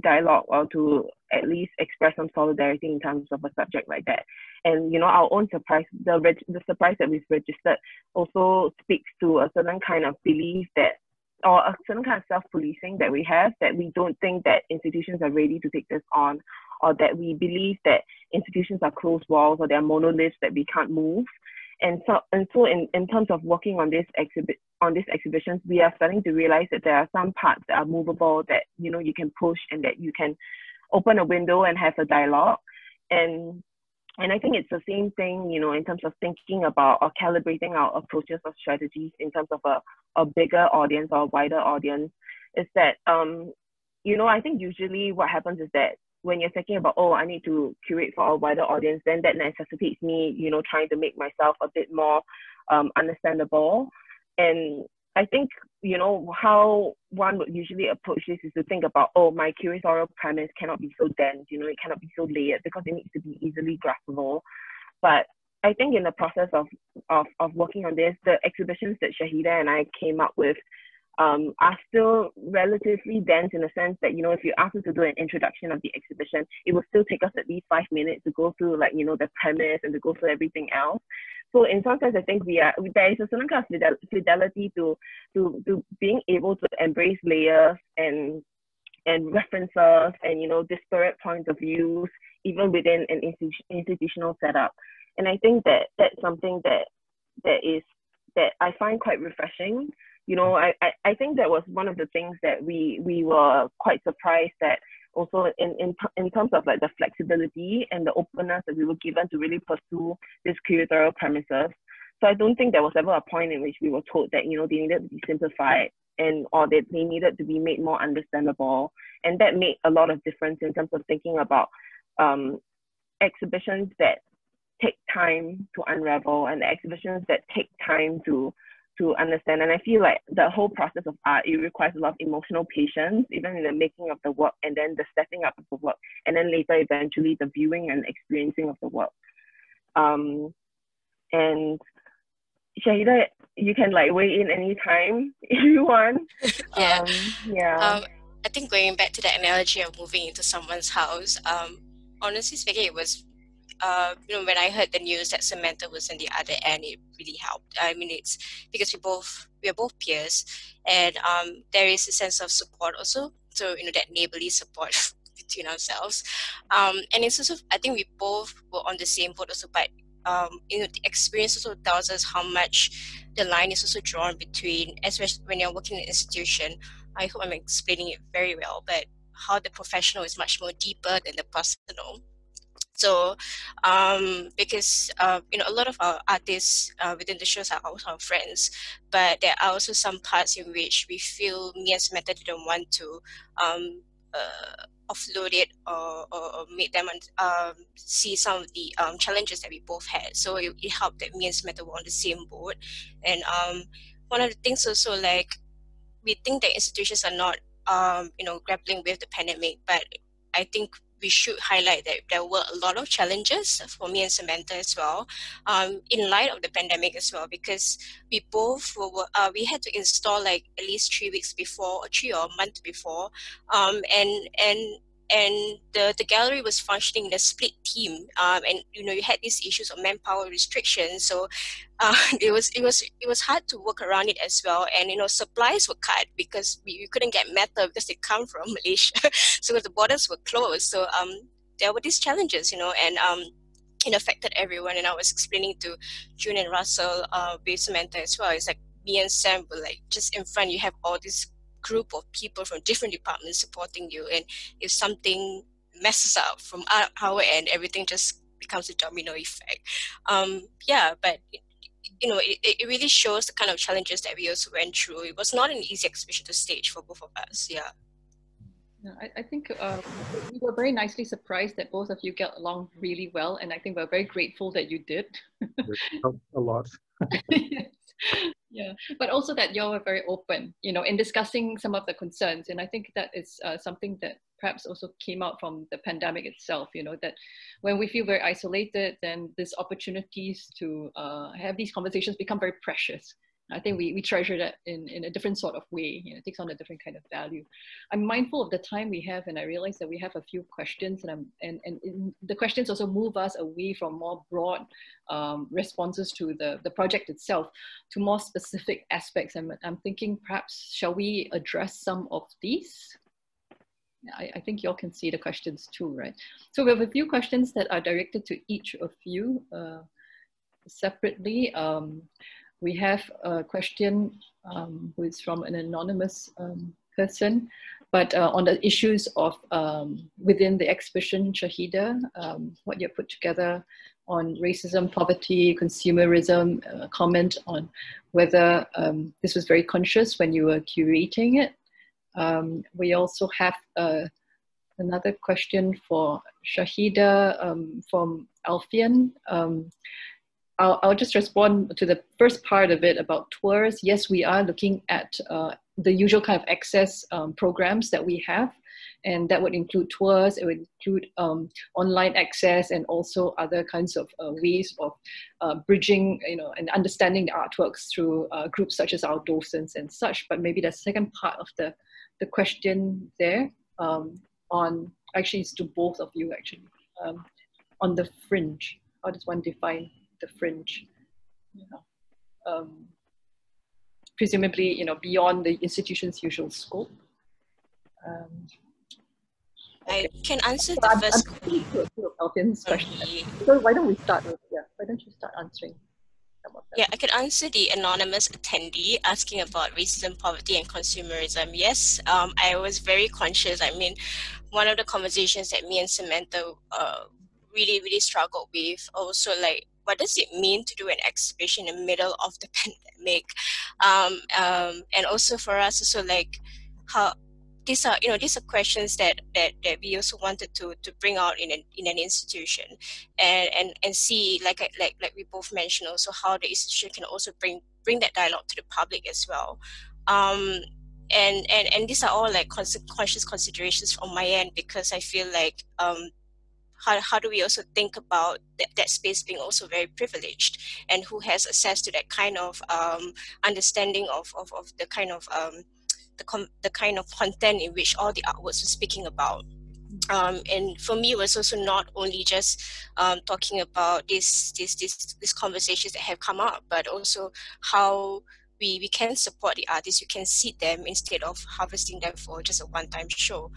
dialogue or to at least express some solidarity in terms of a subject like that. And, you know, our own surprise, the surprise that we've registered also speaks to a certain kind of belief that, or a certain kind of self-policing that we have, that we don't think that institutions are ready to take this on, or that we believe that institutions are closed walls or they're monoliths that we can't move. And so in terms of working on this exhibitions, we are starting to realize that there are some parts that are movable, that you can push, and that you can open a window and have a dialogue. And I think it's the same thing, in terms of thinking about or calibrating our approaches or strategies in terms of a bigger audience or a wider audience, is that, I think usually what happens is that when you're thinking about, oh, I need to curate for a wider audience, then that necessitates me, trying to make myself a bit more understandable. And I think, how one would usually approach this is to think about, oh, my curatorial premise cannot be so dense, it cannot be so layered, because it needs to be easily graspable. But I think in the process of working on this, the exhibitions that Syaheedah and I came up with are still relatively dense, in the sense that, if you ask us to do an introduction of the exhibition, it will still take us at least 5 minutes to go through, like, the premise and to go through everything else. So in some sense, I think there is a certain kind of fidelity to being able to embrace layers and references and, disparate points of views, even within an institutional setup. And I think that that's something that I find quite refreshing. I think that was one of the things that we were quite surprised that, also in terms of like the flexibility and the openness that we were given to really pursue this curatorial premises. So I don't think there was ever a point in which we were told that, they needed to be simplified or that they needed to be made more understandable. And that made a lot of difference in terms of thinking about exhibitions that take time to unravel and exhibitions that take time to understand. And I feel like the whole process of art, it requires a lot of emotional patience, even in the making of the work, and then the setting up of the work, and then later eventually the viewing and experiencing of the work. And Syaheedah, you can like weigh in any time if you want. I think going back to the analogy of moving into someone's house, honestly speaking, it was when I heard the news that Samantha was in the other end, it really helped. I mean, it's because we are both peers, and there is a sense of support also. So, that neighborly support between ourselves. And it's also, I think we both were on the same boat also, but the experience also tells us how much the line is also drawn between, especially when you're working in an institution. I hope I'm explaining it very well, but how the professional is much more deeper than the personal. So, because, a lot of our artists within the shows are also our friends, but there are also some parts in which we feel me and Samantha didn't want to offload it or make them see some of the challenges that we both had. So it helped that me and Samantha were on the same boat. And one of the things also, like, we think that institutions are not, grappling with the pandemic, but I think we should highlight that there were a lot of challenges for me and Samantha as well, in light of the pandemic as well, because we both were, we had to install like at least 3 weeks before, or 3 or a month before, and the gallery was functioning in a split team, and you had these issues of manpower restrictions, so it was hard to work around it as well. And supplies were cut because we couldn't get metal because they come from Malaysia, so the borders were closed. So there were these challenges, and it affected everyone. And I was explaining to June and Russell, with Samantha as well. It's like me and Sam were like just in front. You have all these group of people from different departments supporting you, and if something messes up from our end, everything just becomes a domino effect. But it really shows the kind of challenges that we also went through. It was not an easy exhibition to stage for both of us. I think we were very nicely surprised that both of you get along really well, and I think we're very grateful that you did. It helped a lot. Yeah, but also that you were very open, in discussing some of the concerns. And I think that is something that perhaps also came out from the pandemic itself, that when we feel very isolated, then these opportunities to have these conversations become very precious. I think we treasure that in a different sort of way. It takes on a different kind of value. I'm mindful of the time we have, and I realize that we have a few questions, and the questions also move us away from more broad responses to the project itself to more specific aspects. I'm thinking perhaps, shall we address some of these? I think you all can see the questions too, right? So we have a few questions that are directed to each of you. separately. We have a question who is from an anonymous person, but on the issues of within the exhibition Syaheedah, what you put together on racism, poverty, consumerism, comment on whether this was very conscious when you were curating it. We also have another question for Syaheedah from Alfian. I'll just respond to the first part of it about tours. Yes, we are looking at the usual kind of access programs that we have, and that would include tours, it would include online access, and also other kinds of ways of bridging, you know, and understanding the artworks through groups such as our docents and such. But maybe the second part of the question there on, actually it's to both of you actually, on the fringe. How does one define the fringe, you know, presumably, you know, beyond the institution's usual scope. Okay. I can answer the first question. So why don't we start with, yeah, why don't you start answering? Yeah, I could answer the anonymous attendee asking about racism, poverty, and consumerism. Yes, I was very conscious. I mean, one of the conversations that me and Samantha really struggled with also, like, what does it mean to do an exhibition in the middle of the pandemic? And also for us, also like how these are, you know, these are questions that we also wanted to bring out in an institution, and see like we both mentioned also how the institution can also bring that dialogue to the public as well. And these are all like conscious considerations on my end, because I feel like how do we also think about that space being also very privileged, and who has access to that kind of understanding of the kind of the kind of content in which all the artworks were speaking about. And for me, it was also not only just talking about these conversations that have come up, but also how we can support the artists, we can seed them instead of harvesting them for just a one-time show.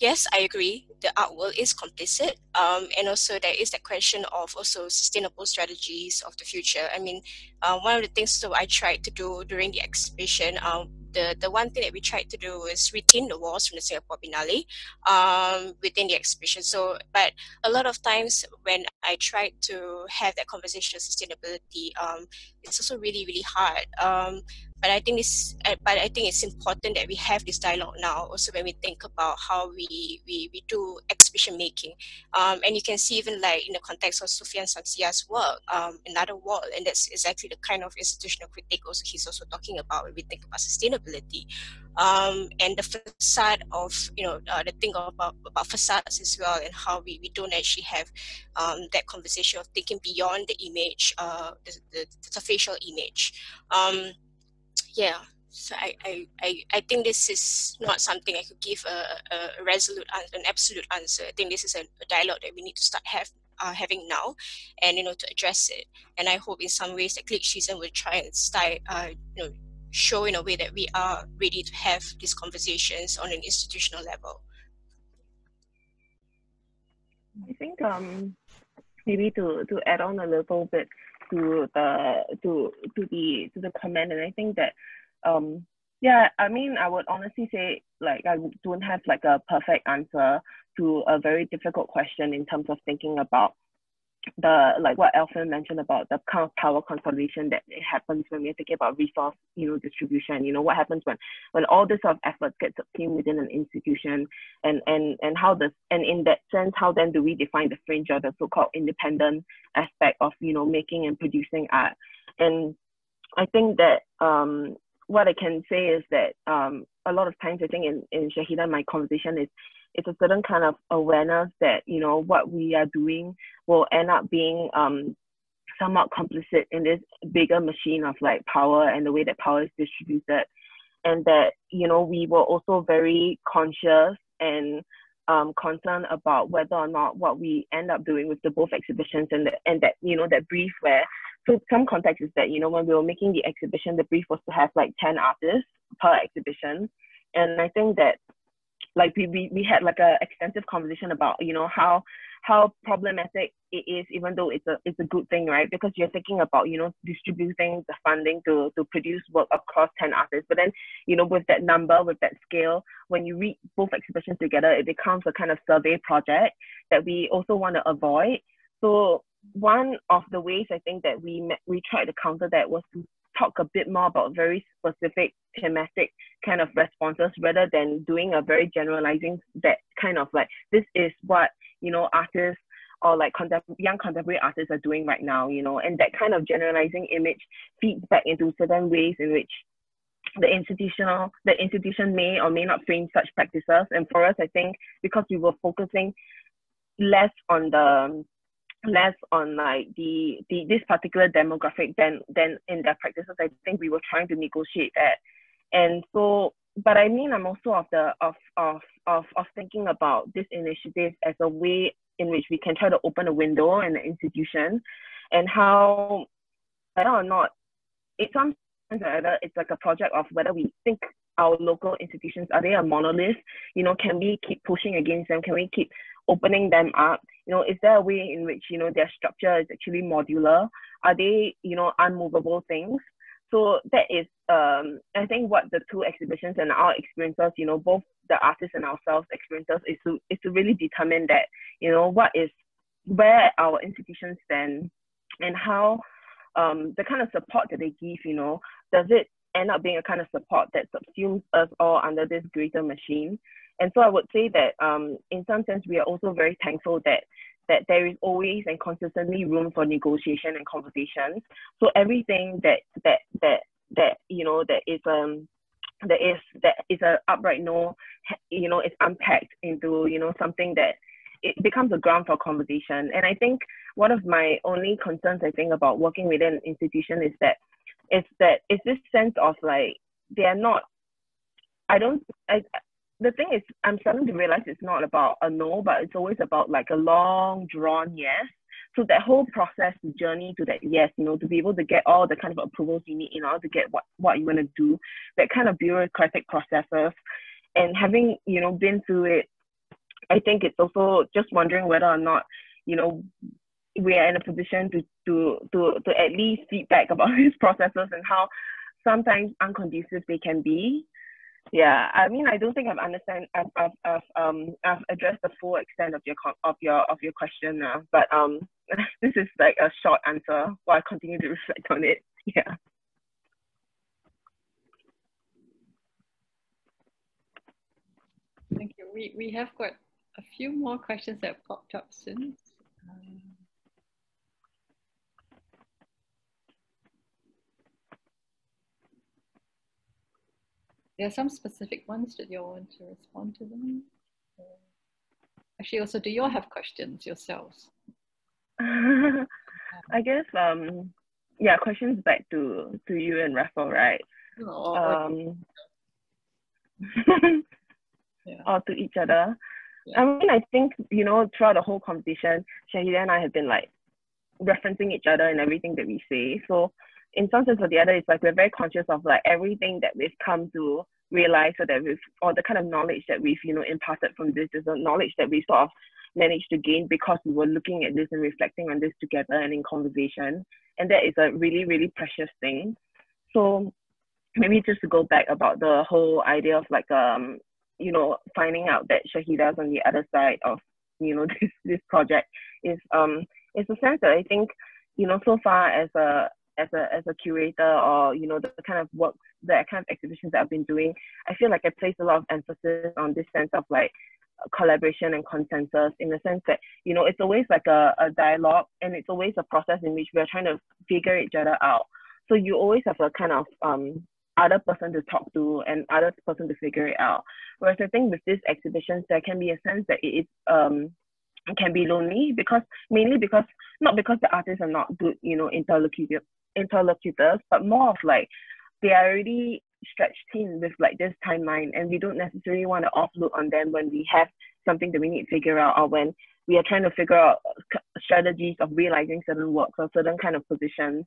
Yes, I agree. The art world is complicit, and also there is that question of also sustainable strategies of the future. I mean, one of the things that I tried to do during the exhibition, the one thing that we tried to do is retain the walls from the Singapore Biennale within the exhibition. So, but a lot of times when I tried to have that conversation of sustainability, it's also really hard. But I think it's important that we have this dialogue now, also when we think about how we do exhibition making. And you can see even like in the context of Sufyan Samsia's work, Another Wall, and that's exactly the kind of institutional critique also he's also talking about when we think about sustainability. And the facade of, you know, the thing about facades as well, and how we don't actually have that conversation of thinking beyond the image, the facial image. Yeah, so I think this is not something I could give a resolute, an absolute answer. I think this is a dialogue that we need to start having now, and, you know, to address it. And I hope in some ways that Click Season will try and start, you know, show in a way that we are ready to have these conversations on an institutional level. I think maybe to add on a little bit to the comment, and I think that yeah, I mean, I would honestly say, like, I don't have like a perfect answer to a very difficult question in terms of thinking about the, like what Alfian mentioned about the kind of power consolidation that it happens when we're thinking about resource, you know, distribution. You know, what happens when all this sort of efforts get subsumed within an institution, and how does, and in that sense, how then do we define the fringe or the so-called independent aspect of, you know, making and producing art? And I think that what I can say is that a lot of times, I think in Syaheedah, my conversation is, it's a certain kind of awareness that, you know, what we are doing will end up being somewhat complicit in this bigger machine of like power and the way that power is distributed, and that, you know, we were also very conscious and concerned about whether or not what we end up doing with the both exhibitions, and that, you know, that brief where, so some context is that, you know, when we were making the exhibition, the brief was to have like 10 artists per exhibition, and I think that, like we had like a extensive conversation about, you know, how how problematic it is, even though it's a good thing, right? Because you're thinking about, you know, distributing the funding to produce work across 10 artists. But then, you know, with that number, with that scale, when you read both exhibitions together, it becomes a kind of survey project that we also want to avoid. So one of the ways I think that we tried to counter that was to talk a bit more about very specific thematic kind of responses, rather than doing a very generalizing that kind of like, this is what, you know, artists or like young contemporary artists are doing right now, you know, and that kind of generalizing image feeds back into certain ways in which the institution may or may not frame such practices. And for us, I think because we were focusing less on like this particular demographic than in their practices, I think we were trying to negotiate that. And so, but I mean, I'm also of thinking about this initiative as a way in which we can try to open a window in the institution, and how, whether or not it's sometimes either it's like a project of whether we think our local institutions, are they a monolith? You know, can we keep pushing against them? Can we keep opening them up? You know, is there a way in which, you know, their structure is actually modular? Are they, you know, unmovable things? So that is, I think what the two exhibitions and our experiences, you know, both the artists and ourselves experiences, is to really determine that, you know, what is, where our institutions stand, and how the kind of support that they give, you know, does it end up being a kind of support that subsumes us all under this greater machine? And so I would say that in some sense, we are also very thankful that there is always and consistently room for negotiation and conversations. So everything that you know, that is an upright no, you know, is unpacked into, you know, something that it becomes a ground for conversation. And I think one of my only concerns, I think, about working within an institution is this sense of like, they are not, the thing is, I'm starting to realize it's not about a no, but it's always about like a long drawn yes. So that whole process, the journey to that yes, you know, to be able to get all the kind of approvals you need in order to get what you want to do, that kind of bureaucratic processes, and having, you know, been through it, I think it's also just wondering whether or not, you know, we are in a position to at least feedback about these processes and how sometimes unconducive they can be. Yeah, I mean, I don't think I've addressed the full extent of your question now, but this is like a short answer while I continue to reflect on it. Yeah. Thank you. We have got a few more questions that have popped up since. There are some specific ones that you all want to respond to them. Actually, also, do you all have questions yourselves? I guess, yeah, questions back to you and Raffle, right? Or, yeah. Or to each other. Yeah. I mean, I think, you know, throughout the whole competition, Syaheedah and I have been like referencing each other in everything that we say. So in some sense or the other, it's like we're very conscious of like everything that we've come to realize, so that or the kind of knowledge that we've, you know, imparted from this is the knowledge that we sort of managed to gain because we were looking at this and reflecting on this together and in conversation. And that is a really, really precious thing. So maybe just to go back about the whole idea of like, you know, finding out that Syaheedah's on the other side of, you know, this project is a sense that I think, you know, so far as a curator, or, you know, the kind of work, the kind of exhibitions that I've been doing, I feel like I placed a lot of emphasis on this sense of like collaboration and consensus, in the sense that, you know, it's always like a dialogue, and it's always a process in which we're trying to figure each other out. So you always have a kind of other person to talk to and other person to figure it out. Whereas I think with these exhibitions, there can be a sense that it is can be lonely, because mainly because, not because the artists are not good, you know, interlocutors, but more of like they are already stretched thin with like this timeline, and we don't necessarily want to offload on them when we have something that we need to figure out, or when we are trying to figure out strategies of realizing certain works or certain kind of positions.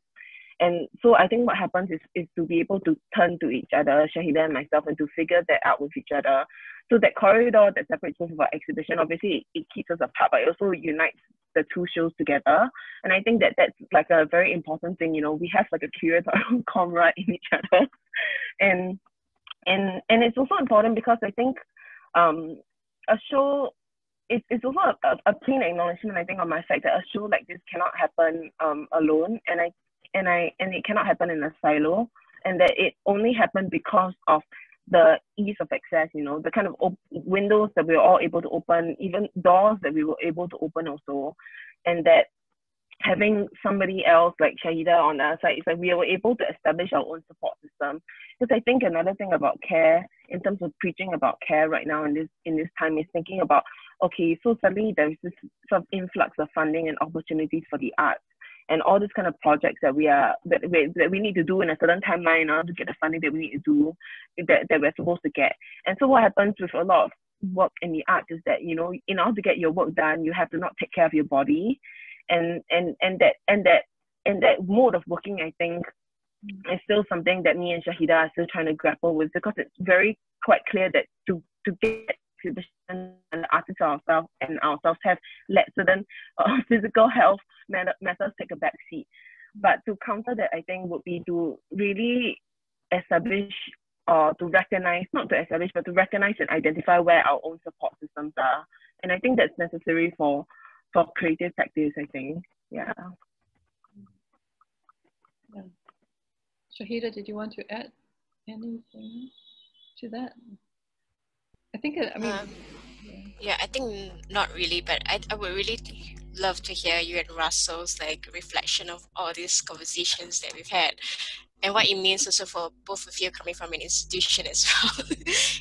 And so I think what happens is to be able to turn to each other, Syaheedah and myself, and to figure that out with each other. So that corridor that separates us from our exhibition, obviously it keeps us apart, but it also unites the two shows together. And I think that that's like a very important thing, you know, we have like a curious comrade in each other. And it's also important because I think a show, it's also a plain acknowledgement, I think, on my fact that a show like this cannot happen alone, and it cannot happen in a silo, and that it only happened because of the ease of access, you know, the kind of windows that we were all able to open, even doors that we were able to open also, and that having somebody else like Syaheedah on our side, it's like we were able to establish our own support system. Because I think another thing about care, in terms of preaching about care right now in this time, is thinking about, okay, so suddenly there's this sort of influx of funding and opportunities for the arts, and all these kind of projects that we need to do in a certain timeline in order to get the funding that we need to do, that we're supposed to get. And so what happens with a lot of work in the arts is that, you know, in order to get your work done, you have to not take care of your body, and that mode of working, I think, is still something that me and Syaheedah are still trying to grapple with, because it's very quite clear that to get and the artists ourselves and ourselves have let certain physical health matters take a back seat. But to counter that, I think, would be to really establish or to recognize, not to establish, but to recognize and identify where our own support systems are. And I think that's necessary for creative practice, I think. Yeah. Yeah. Syaheedah, did you want to add anything to that? I think, I mean, yeah, I think not really, but I would really love to hear you and Russell's like reflection of all these conversations that we've had, and what it means also for both of you coming from an institution as well,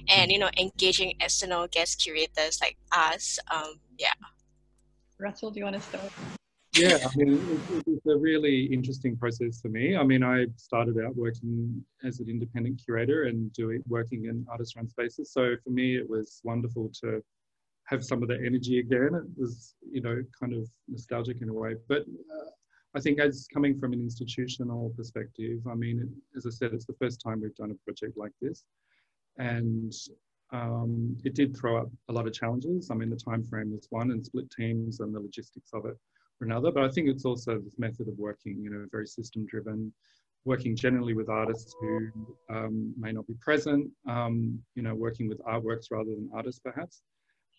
and, you know, engaging external guest curators like us. Yeah. Russell, do you want to start? Yeah, I mean, it's a really interesting process for me. I mean, I started out working as an independent curator and working in artist-run spaces. So for me, it was wonderful to have some of that energy again. It was, you know, kind of nostalgic in a way. But I think as coming from an institutional perspective, I mean, as I said, it's the first time we've done a project like this. And it did throw up a lot of challenges. I mean, the time frame was one, and split teams and the logistics of it for another, but I think it's also this method of working, you know, very system driven, working generally with artists who may not be present, you know, working with artworks rather than artists perhaps.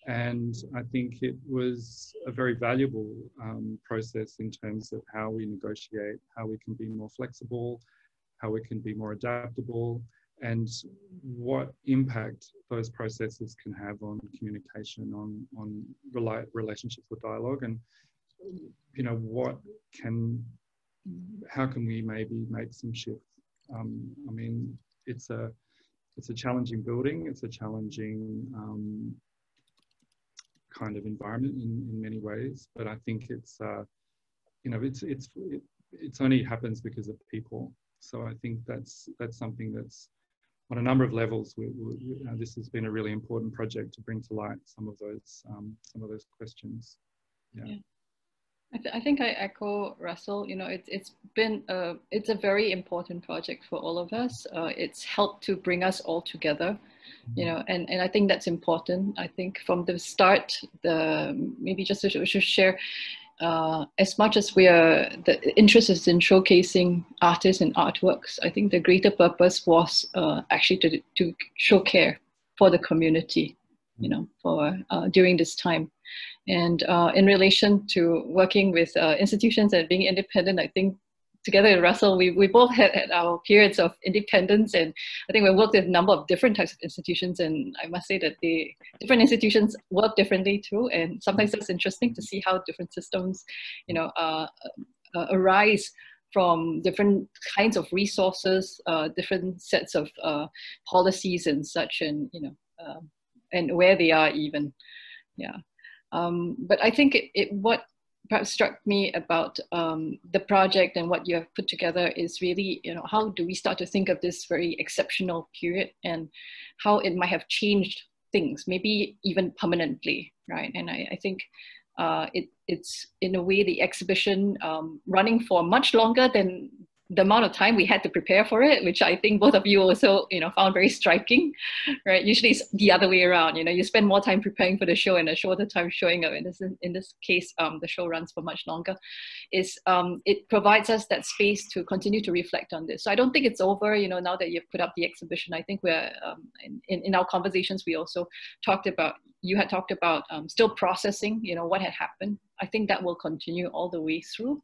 And I think it was a very valuable process in terms of how we negotiate, how we can be more flexible, how we can be more adaptable, and what impact those processes can have on communication, on relationships with dialogue, and, you know, how can we maybe make some shifts? I mean, it's a challenging building. It's a challenging kind of environment in many ways. But I think it's, you know, it's only happens because of people. So I think that's something that's on a number of levels. You know, this has been a really important project to bring to light some of those questions. Yeah. Yeah. I think I echo Russell. You know, it's a very important project for all of us. It's helped to bring us all together, you know, and I think that's important. I think from the start, maybe just to share, as much as the interest is in showcasing artists and artworks, I think the greater purpose was actually to show care for the community, you know, for during this time. And in relation to working with institutions and being independent, I think together with Russell, we both had our periods of independence, and I think we worked with a number of different types of institutions, and I must say that the different institutions work differently too, and sometimes it's interesting to see how different systems, you know, arise from different kinds of resources, different sets of policies and such, and, you know, and where they are even, yeah. But I think what perhaps struck me about the project and what you have put together is really, you know, how do we start to think of this very exceptional period and how it might have changed things, maybe even permanently, right? And I think it's in a way the exhibition running for much longer than the amount of time we had to prepare for it, which I think both of you also, you know, found very striking, right? Usually it's the other way around, you know, you spend more time preparing for the show and a shorter time showing up. And this, in this case, the show runs for much longer. It provides us that space to continue to reflect on this. So I don't think it's over, you know, now that you've put up the exhibition. I think we're, in our conversations, we also talked about, you had talked about still processing, you know, what had happened. I think that will continue all the way through.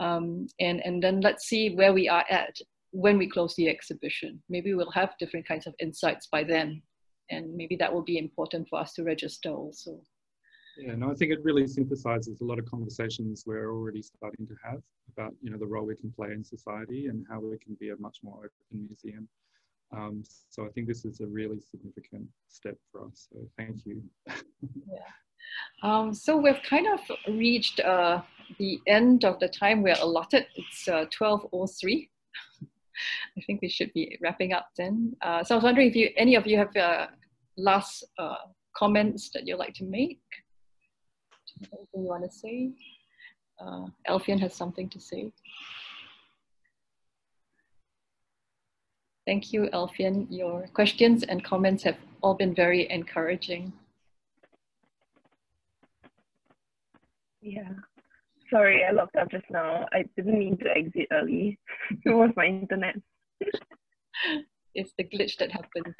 And then let's see where we are at when we close the exhibition. Maybe we'll have different kinds of insights by then, and maybe that will be important for us to register also. Yeah, no, I think it really synthesizes a lot of conversations we're already starting to have about, you know, the role we can play in society and how we can be a much more open museum. So I think this is a really significant step for us. So thank you. Yeah. So we've kind of reached the end of the time we're allotted. It's 12:03. I think we should be wrapping up then. So I was wondering if you, any of you have last comments that you'd like to make? Anything you want to say? Alfian has something to say. Thank you, Alfian. Your questions and comments have all been very encouraging. Yeah, sorry, I locked up just now. I didn't mean to exit early. It was my internet. It's the glitch that happens.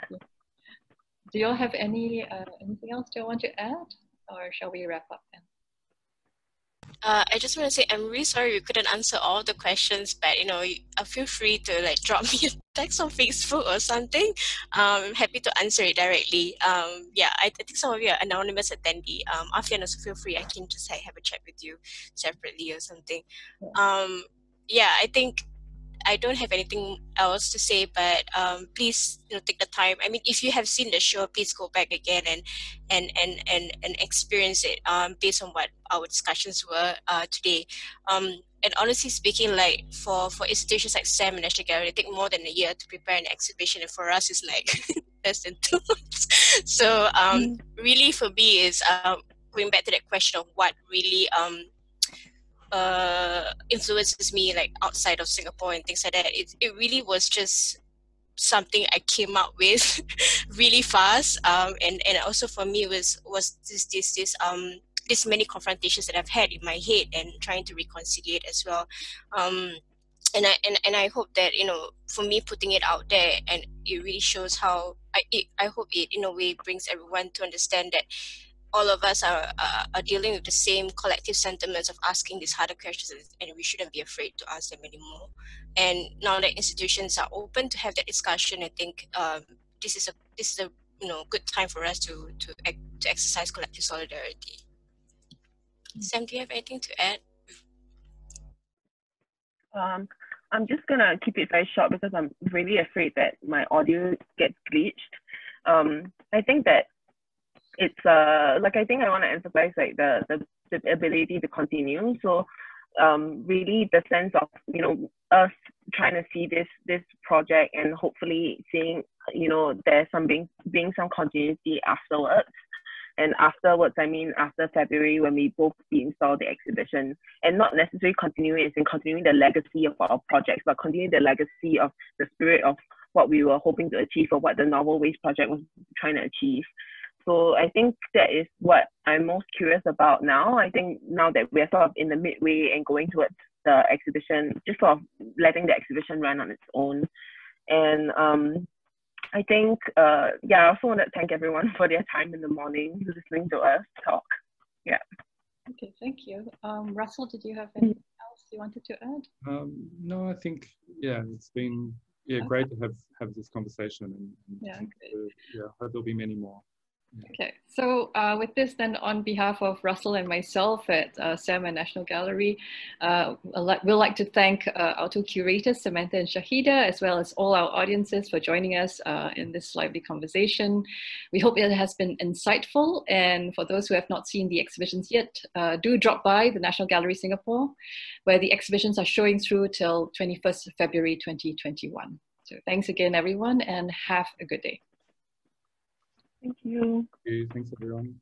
Do you all have any anything else you want to add, or shall we wrap up then? I just want to say I'm really sorry we couldn't answer all the questions, but you know, feel free to like drop me a text on Facebook or something. I'm happy to answer it directly. Yeah, I think some of you are anonymous attendee. Alfian, also feel free. I can just like, have a chat with you separately or something. Yeah, I think I don't have anything else to say, but please, you know, take the time. I mean, if you have seen the show, please go back again and experience it based on what our discussions were today. And honestly speaking, like for institutions like SAM and National Gallery, they take more than a year to prepare an exhibition, and for us, it's like less than 2 months. So really, for me, is going back to that question of what really influences me, like outside of Singapore and things like that. It really was just something I came up with really fast, and also for me was this many confrontations that I've had in my head and trying to reconcile as well. And I hope that, you know, for me putting it out there, and it really shows how I hope it in a way brings everyone to understand that all of us are dealing with the same collective sentiments of asking these harder questions, and we shouldn't be afraid to ask them anymore. And now that institutions are open to have that discussion, I think this is a you know, good time for us to exercise collective solidarity. Sam, do you have anything to add? I'm just gonna keep it very short because I'm really afraid that my audio gets glitched. I think that it's like, I think I want to emphasize like the ability to continue. So really the sense of, you know, us trying to see this project and hopefully seeing, you know, there's some being some continuity afterwards. And afterwards, I mean after February, when we both install the exhibition, and not necessarily continuing the legacy of our projects, but continue the legacy of the spirit of what we were hoping to achieve, or what the Novel Ways project was trying to achieve. So I think that is what I'm most curious about now. I think now that we're sort of in the midway and going towards the exhibition, just sort of letting the exhibition run on its own. And I think, yeah, I also want to thank everyone for their time in the morning listening to us talk. Yeah. Okay, thank you. Russell, did you have anything else you wanted to add? No, I think, yeah, it's been great to have this conversation. And yeah, yeah, I hope there'll be many more. Okay, so with this then, on behalf of Russell and myself at SAM and National Gallery, we'd like to thank our two curators, Samantha and Syaheedah, as well as all our audiences for joining us in this lively conversation. We hope it has been insightful, and for those who have not seen the exhibitions yet, do drop by the National Gallery Singapore, where the exhibitions are showing through till 21st February 2021. So thanks again everyone, and have a good day. Thank you. Thanks everyone.